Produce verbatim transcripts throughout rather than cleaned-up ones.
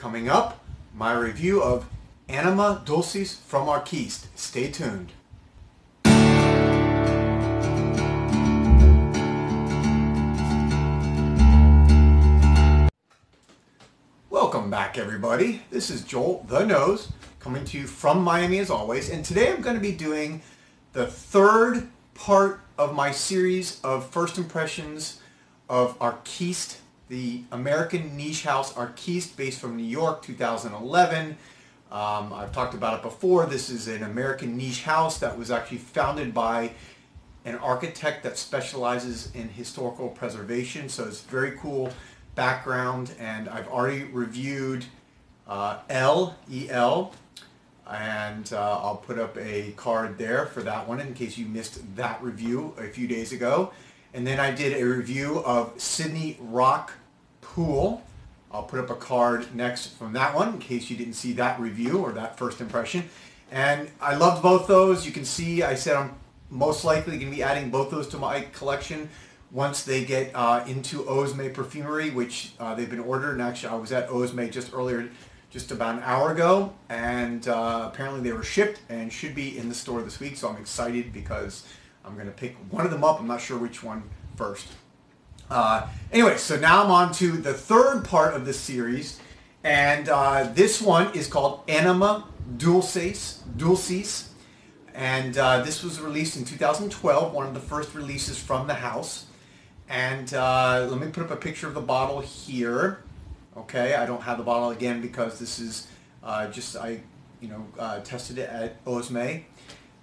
Coming up, my review of Anima Dulcis from Arquiste. Stay tuned. Welcome back, everybody. This is Joel the Nose coming to you from Miami as always, and today I'm going to be doing the third part of my series of first impressions of Arquiste, the American niche house Arquiste based from New York, two thousand eleven. Um, I've talked about it before. This is an American niche house that was actually founded by an architect that specializes in historical preservation, so it's very cool background, and I've already reviewed uh, L E L, and uh, I'll put up a card there for that one in case you missed that review a few days ago. And then I did a review of Sydney Rock Pool. I'll put up a card next from that one in case you didn't see that review or that first impression. And I loved both those. You can see I said I'm most likely going to be adding both those to my collection once they get uh, into Osmé Perfumery, which uh, they've been ordered. And actually I was at Osmé just earlier, just about an hour ago, and uh, apparently they were shipped and should be in the store this week. So I'm excited because I'm going to pick one of them up. I'm not sure which one first. Uh, anyway, so now I'm on to the third part of the series, and uh, this one is called Anima Dulcis, Dulcis, and uh, this was released in two thousand twelve, one of the first releases from the house. And uh, let me put up a picture of the bottle here. Okay, I don't have the bottle again because this is uh, just, I, you know, uh, tested it at Osmé.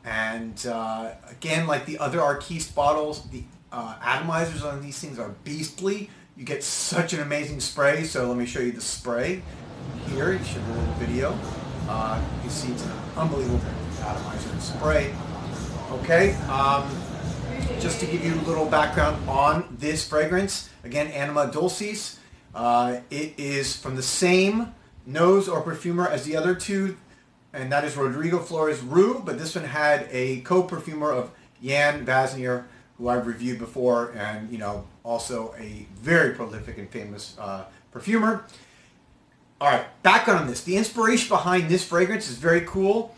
And uh, again, like the other Arquiste bottles, the uh, atomizers on these things are beastly. You get such an amazing spray. So let me show you the spray here. It should be a little video. Uh, you can see it's an unbelievable atomizer and spray. Okay, um, just to give you a little background on this fragrance. Again, Anima Dulcis. Uh, it is from the same nose or perfumer as the other two, and that is Rodrigo Flores-Roux, but this one had a co-perfumer of Yann Vasnier, who I've reviewed before, and, you know, also a very prolific and famous uh, perfumer. All right, back on this. The inspiration behind this fragrance is very cool.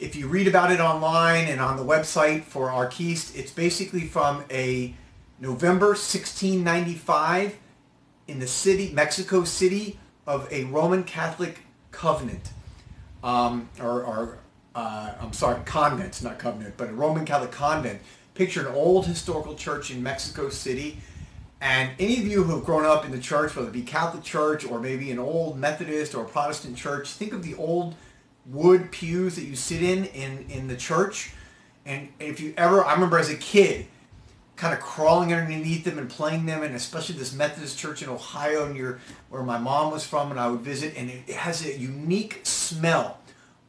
If you read about it online and on the website for Arquiste, it's basically from a November sixteen ninety-five in the city, Mexico City, of a Roman Catholic covenant. Um, or, or uh, I'm sorry, convent, not covenant, but a Roman Catholic convent. Picture an old historical church in Mexico City. And any of you who have grown up in the church, whether it be Catholic church or maybe an old Methodist or Protestant church, think of the old wood pews that you sit in in, in the church. And if you ever, I remember as a kid, kind of crawling underneath them and playing them, and especially this Methodist church in Ohio near where my mom was from and I would visit, and it has a unique smell.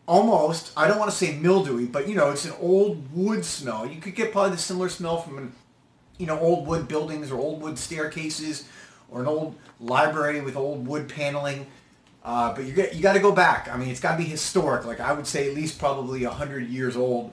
Almost, I don't want to say mildewy, but you know, it's an old wood smell. You could get probably the similar smell from an, you know, old wood buildings or old wood staircases or an old library with old wood paneling. Uh, but you get, you got to go back. I mean, it's got to be historic. Like I would say at least probably a hundred years old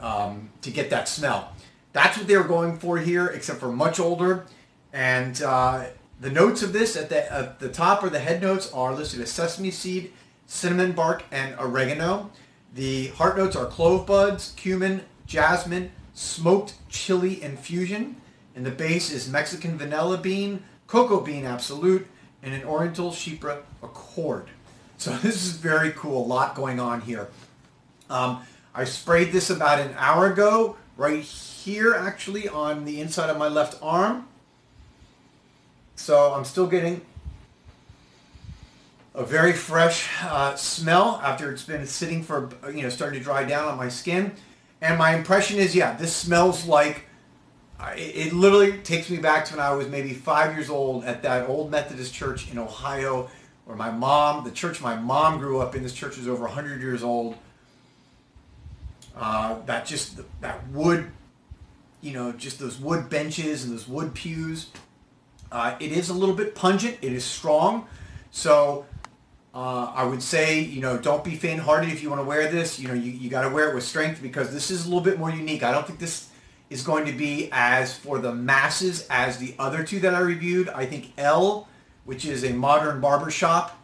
um, to get that smell. That's what they were going for here, except for much older. And uh, the notes of this at the, at the top, or the head notes, are listed as sesame seed, cinnamon bark, and oregano. The heart notes are clove buds, cumin, jasmine, smoked chili infusion. And the base is Mexican vanilla bean, cocoa bean absolute, and an oriental chypre accord. So this is very cool. A lot going on here. Um, I sprayed this about an hour ago, right here. Here actually on the inside of my left arm. So I'm still getting a very fresh uh, smell after it's been sitting for, you know, starting to dry down on my skin. And my impression is, yeah, this smells like, it literally takes me back to when I was maybe five years old at that old Methodist church in Ohio, where my mom, the church my mom grew up in, this church is over a hundred years old. Uh, that just, that wood, you know, just those wood benches and those wood pews. Uh, it is a little bit pungent. It is strong. So uh, I would say, you know, don't be faint-hearted if you want to wear this. You know, you, you got to wear it with strength because this is a little bit more unique. I don't think this is going to be as for the masses as the other two that I reviewed. I think L, which is a modern barbershop,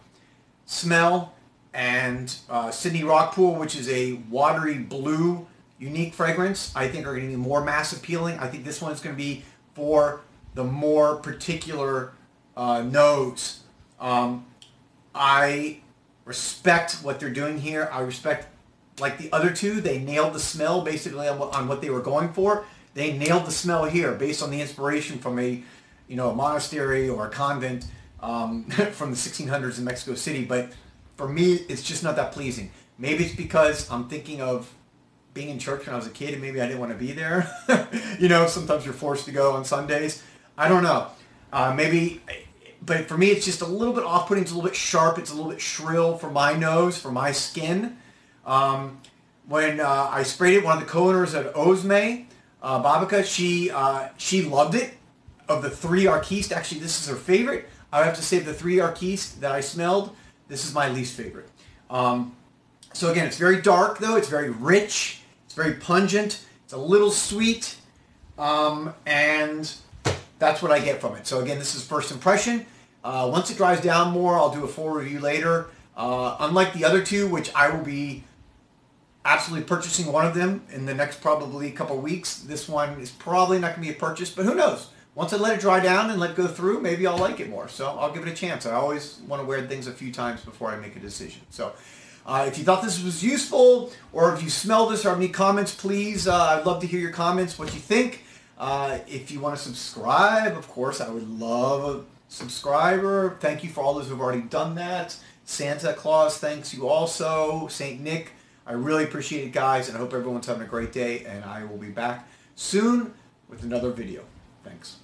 smell, and uh, Sydney Rock Pool, which is a watery blue, unique fragrance, I think are going to be more mass appealing. I think this one's going to be for the more particular uh, nose. Um, I respect what they're doing here. I respect, like the other two, they nailed the smell basically on what, on what they were going for. They nailed the smell here based on the inspiration from a, you know, a monastery or a convent um, from the sixteen hundreds in Mexico City. But for me, it's just not that pleasing. Maybe it's because I'm thinking of being in church when I was a kid and maybe I didn't want to be there. You know, sometimes you're forced to go on Sundays. I don't know. Uh, maybe, but for me, it's just a little bit off-putting. It's a little bit sharp. It's a little bit shrill for my nose, for my skin. Um, when uh, I sprayed it, one of the co-owners at Osmé, uh, Babica, she, uh, she loved it. Of the three Arquiste, actually, this is her favorite. I would have to say the three Arquiste that I smelled, this is my least favorite. Um, so again, it's very dark, though. It's very rich. It's very pungent. It's a little sweet. Um, and that's what I get from it. So again, this is first impression. Uh, once it dries down more, I'll do a full review later. Uh, unlike the other two, which I will be absolutely purchasing one of them in the next probably couple weeks, this one is probably not going to be a purchase, but who knows? Once I let it dry down and let it go through, maybe I'll like it more. So I'll give it a chance. I always want to wear things a few times before I make a decision. So uh, if you thought this was useful, or if you smell this or have any comments, please, uh, I'd love to hear your comments, what you think. Uh, if you want to subscribe, of course, I would love a subscriber. Thank you for all those who have already done that. Santa Claus, thanks you also. Saint Nick, I really appreciate it, guys, and I hope everyone's having a great day, and I will be back soon with another video. Thanks.